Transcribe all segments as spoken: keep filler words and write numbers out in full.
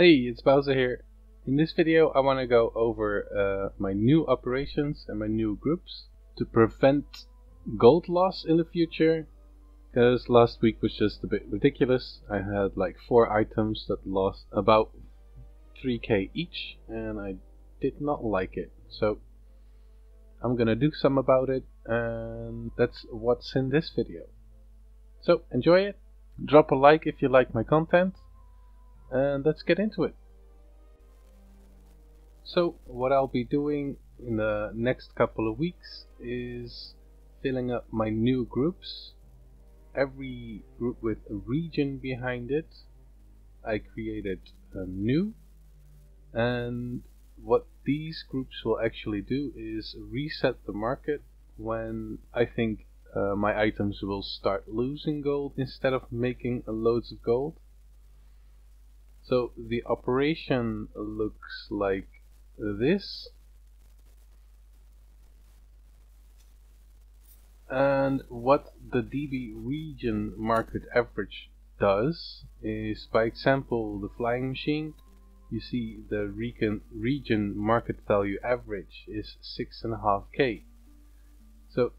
Hey, it's Bowser here. In this video I want to go over uh, my new operations and my new groups to prevent gold loss in the future, because last week was just a bit ridiculous. I had like four items that lost about three K each and I did not like it, so I'm gonna do some about it, and that's what's in this video. So enjoy it, drop a like if you like my content, and let's get into it. So what I'll be doing in the next couple of weeks is filling up my new groups, every group with a region behind it. I created a new, and what these groups will actually do is reset the market when I think uh, my items will start losing gold instead of making loads of gold. So the operation looks like this, and what the D B region market average does is, by example, the flying machine, you see the region market value average is six point five K. So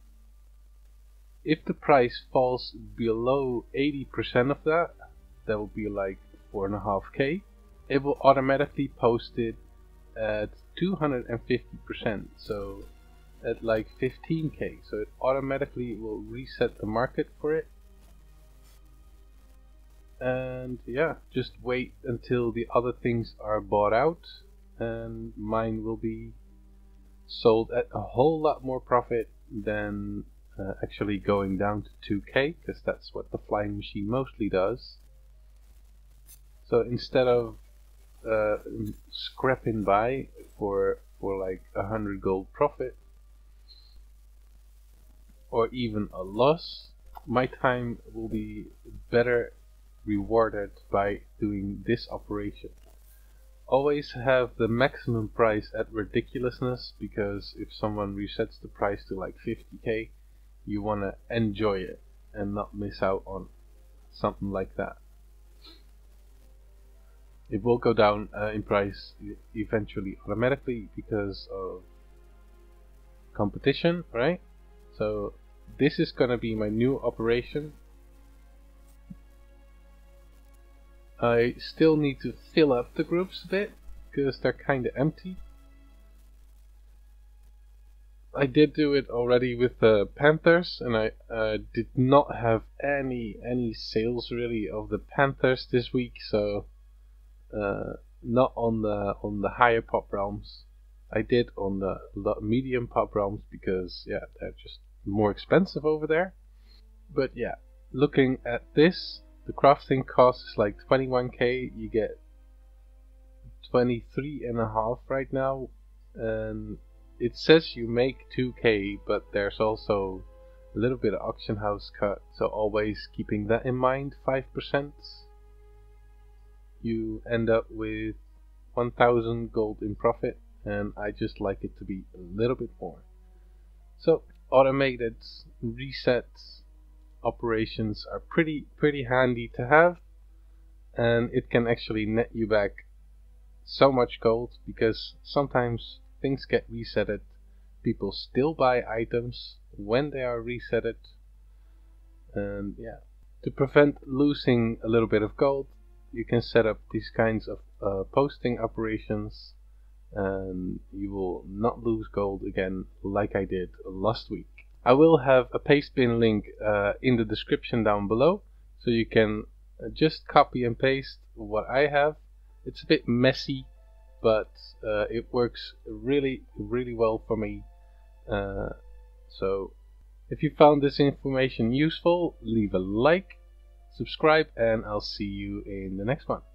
if the price falls below eighty percent of that, that will be like four point five K, it will automatically post it at two hundred fifty percent, so at like fifteen K. So it automatically will reset the market for it. And yeah, just wait until the other things are bought out, and mine will be sold at a whole lot more profit than uh, actually going down to two K, because that's what the flying machine mostly does. So instead of uh, scrapping by for for like a hundred gold profit or even a loss, my time will be better rewarded by doing this operation. Always have the maximum price at ridiculousness, because if someone resets the price to like fifty K, you want to enjoy it and not miss out on something like that. It will go down uh, in price eventually automatically because of competition, right? So this is gonna be my new operation. I still need to fill up the groups a bit, because they're kinda empty. I did do it already with the Panthers, and I uh, did not have any any sales really of the Panthers this week, so uh, not on the on the higher pop realms. I did on the medium pop realms, because yeah, they're just more expensive over there. But yeah, looking at this, the crafting cost is like twenty-one K, you get twenty-three and a half right now, and it says you make two K, but there's also a little bit of auction house cut, so always keeping that in mind, five percent. You end up with one thousand gold in profit, and I just like it to be a little bit more. So automated resets operations are pretty pretty handy to have, and it can actually net you back so much gold, because sometimes things get resetted, people still buy items when they are resetted, and yeah, to prevent losing a little bit of gold, you can set up these kinds of uh, posting operations, and you will not lose gold again like I did last week. I will have a pastebin link uh, in the description down below, so you can just copy and paste what I have. It's a bit messy, but uh, it works really, really well for me. Uh, so if you found this information useful, leave a like, subscribe, and I'll see you in the next one.